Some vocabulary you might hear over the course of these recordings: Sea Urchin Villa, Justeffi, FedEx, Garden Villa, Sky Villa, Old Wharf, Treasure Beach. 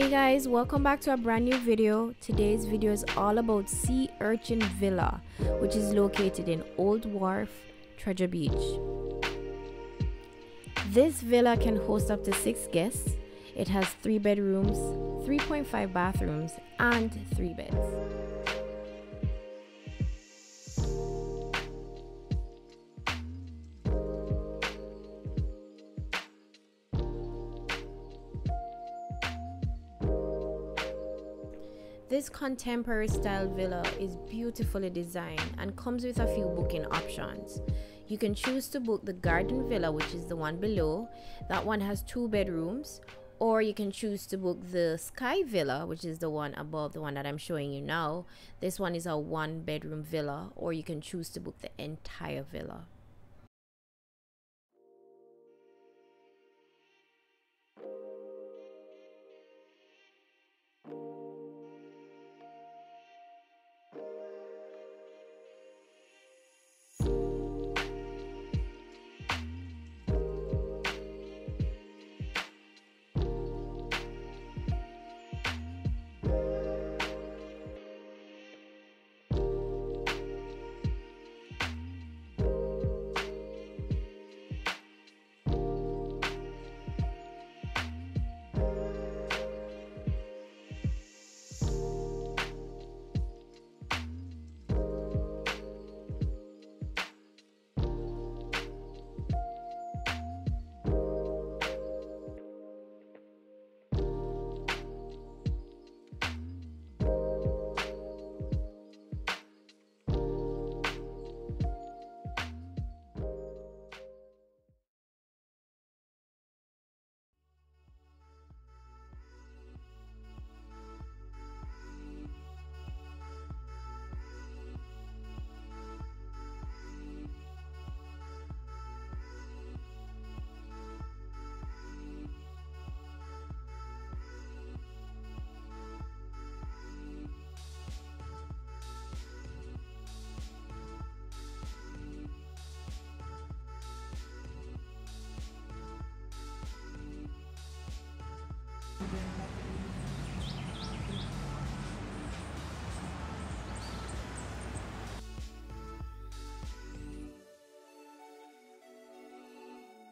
Hey guys, welcome back to a brand new video. Today's video is all about Sea Urchin Villa, which is located in Old Wharf, Treasure Beach. This villa can host up to 6 guests. It has 3 bedrooms, 3.5 bathrooms, and 3 beds. This contemporary style villa is beautifully designed and comes with a few booking options. You can choose to book the garden villa, which is the one below. That one has 2 bedrooms, or you can choose to book the sky villa, which is the one above the one that I'm showing you now. This one is a 1 bedroom villa, or you can choose to book the entire villa.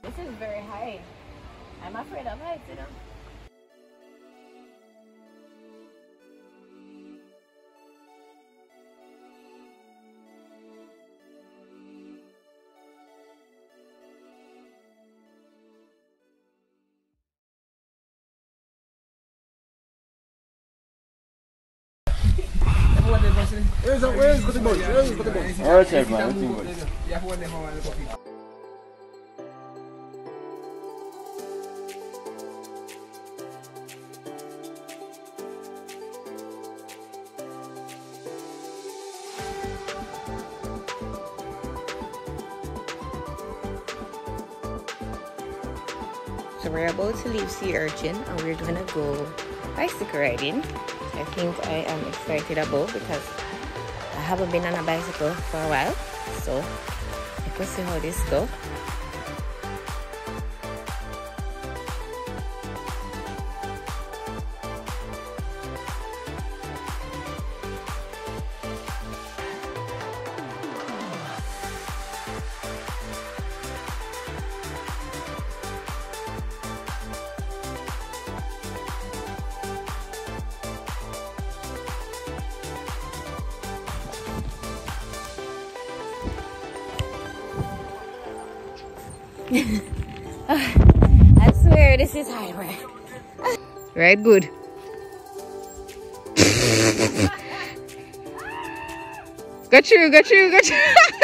This is very high. I'm afraid of heights, you know. Where is the boat? So we're about to leave Sea Urchin and we're gonna go bicycle riding. I think I am excited about because I haven't been on a bicycle for a while. So let's see how this goes. I swear this is highway. Right, good. Got you, got you, got you.